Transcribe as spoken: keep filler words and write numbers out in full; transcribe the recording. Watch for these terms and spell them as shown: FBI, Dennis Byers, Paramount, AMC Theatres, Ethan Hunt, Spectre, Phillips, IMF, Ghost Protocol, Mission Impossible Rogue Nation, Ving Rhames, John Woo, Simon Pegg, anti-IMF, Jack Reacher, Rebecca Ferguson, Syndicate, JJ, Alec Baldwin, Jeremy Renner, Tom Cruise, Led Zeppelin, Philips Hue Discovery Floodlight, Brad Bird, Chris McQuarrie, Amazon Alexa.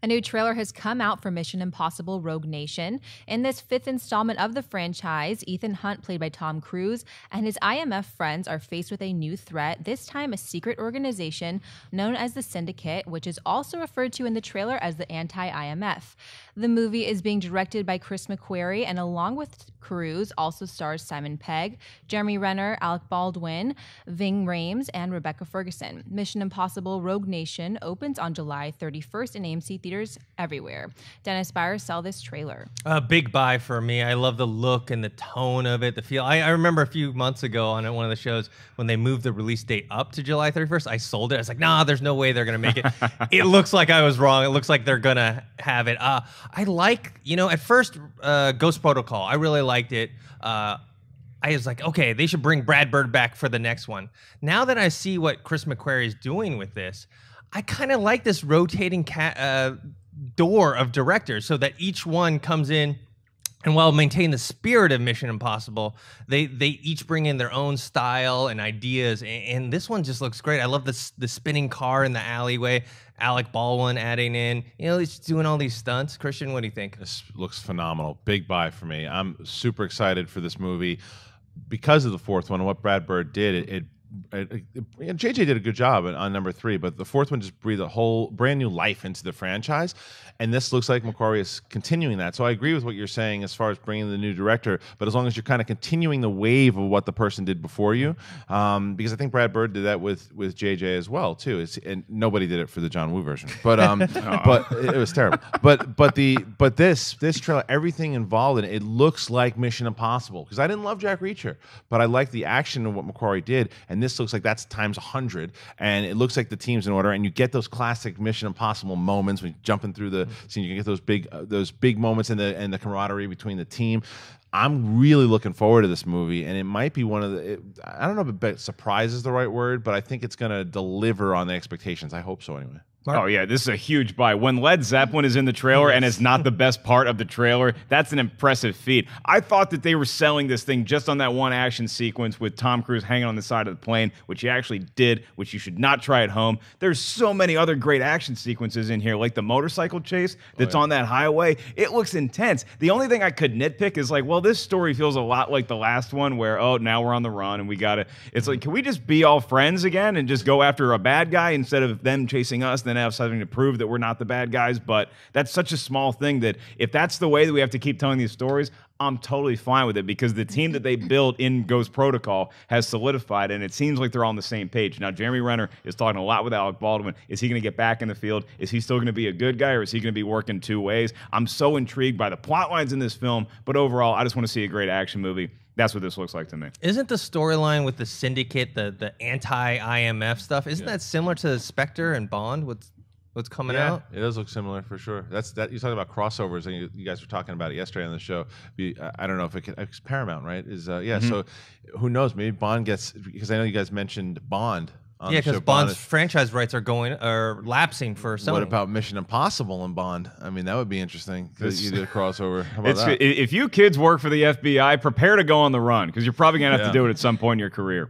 A new trailer has come out for Mission Impossible Rogue Nation. In this fifth installment of the franchise, Ethan Hunt, played by Tom Cruise, and his I M F friends are faced with a new threat, this time a secret organization known as the Syndicate, which is also referred to in the trailer as the anti-I M F. The movie is being directed by Chris McQuarrie, and along with Cruise, also stars Simon Pegg, Jeremy Renner, Alec Baldwin, Ving Rhames, and Rebecca Ferguson. Mission Impossible Rogue Nation opens on July thirty-first in A M C Theatres everywhere. Dennis Byers, sell this trailer. A big buy for me. I love the look and the tone of it, the feel. I, I remember a few months ago on one of the shows when they moved the release date up to July thirty-first, I sold it. I was like, nah, there's no way they're going to make it. It looks like I was wrong. It looks like they're going to have it. Uh, I like, you know, at first, uh, Ghost Protocol, I really liked it. Uh, I was like, okay, they should bring Brad Bird back for the next one. Now that I see what Chris McQuarrie is doing with this, I kind of like this rotating cat, uh, door of directors, so that each one comes in and, while maintain the spirit of Mission Impossible, they they each bring in their own style and ideas. And, and this one just looks great. I love this the spinning car in the alleyway. Alec Baldwin adding in, you know, he's doing all these stunts. Christian, what do you think? This looks phenomenal. Big buy for me. I'm super excited for this movie because of the fourth one and what Brad Bird did. It, it And J J did a good job on number three, but the fourth one just breathed a whole brand new life into the franchise, and this looks like McQuarrie is continuing that. So I agree with what you're saying as far as bringing the new director, but as long as you're kind of continuing the wave of what the person did before you, um, because I think Brad Bird did that with with J J as well too. It's, and nobody did it for the John Woo version, but um, but it was terrible. But but the but this this trailer, everything involved in it, it looks like Mission Impossible, because I didn't love Jack Reacher, but I liked the action and what McQuarrie did. And And this looks like that's times a hundred, and it looks like the team's in order, and you get those classic Mission Impossible moments when you're jumping through the scene. You can get those big uh, those big moments and the and the camaraderie between the team. I'm really looking forward to this movie, and it might be one of the, it, I don't know if surprise is the right word, but I think it's going to deliver on the expectations. I hope so anyway. Mark? Oh, yeah, this is a huge buy. When Led Zeppelin is in the trailer, yes, and it's not the best part of the trailer, that's an impressive feat. I thought that they were selling this thing just on that one action sequence with Tom Cruise hanging on the side of the plane, which he actually did, which you should not try at home. There's so many other great action sequences in here, like the motorcycle chase that's oh, yeah. on that highway. It looks intense. The only thing I could nitpick is like, well, this story feels a lot like the last one where, oh, now we're on the run and we got to, it's like, can we just be all friends again and just go after a bad guy instead of them chasing us? Then have something to prove that we're not the bad guys. But that's such a small thing that if that's the way that we have to keep telling these stories, I'm totally fine with it, because the team that they built in Ghost Protocol has solidified, and it seems like they're on the same page. Now, Jeremy Renner is talking a lot with Alec Baldwin. Is he going to get back in the field? Is he still going to be a good guy, or is he going to be working two ways? I'm so intrigued by the plot lines in this film, but overall, I just want to see a great action movie. That's what this looks like to me. Isn't the storyline with the Syndicate, the, the anti-I M F stuff, isn't yeah. that similar to Spectre and Bond? What's What's coming yeah, out? It does look similar for sure. That's that you talking about crossovers, and you, you guys were talking about it yesterday on the show. I don't know if it can. It's Paramount, right? Is uh, yeah. Mm-hmm. So who knows? Maybe Bond gets, because I know you guys mentioned Bond. On yeah, because Bond's Bond franchise rights are going are lapsing for some. What about Mission Impossible and Bond? I mean, that would be interesting. You did a crossover. How about it's, that? If you kids work for the F B I, prepare to go on the run, because you're probably gonna have yeah. to do it at some point in your career.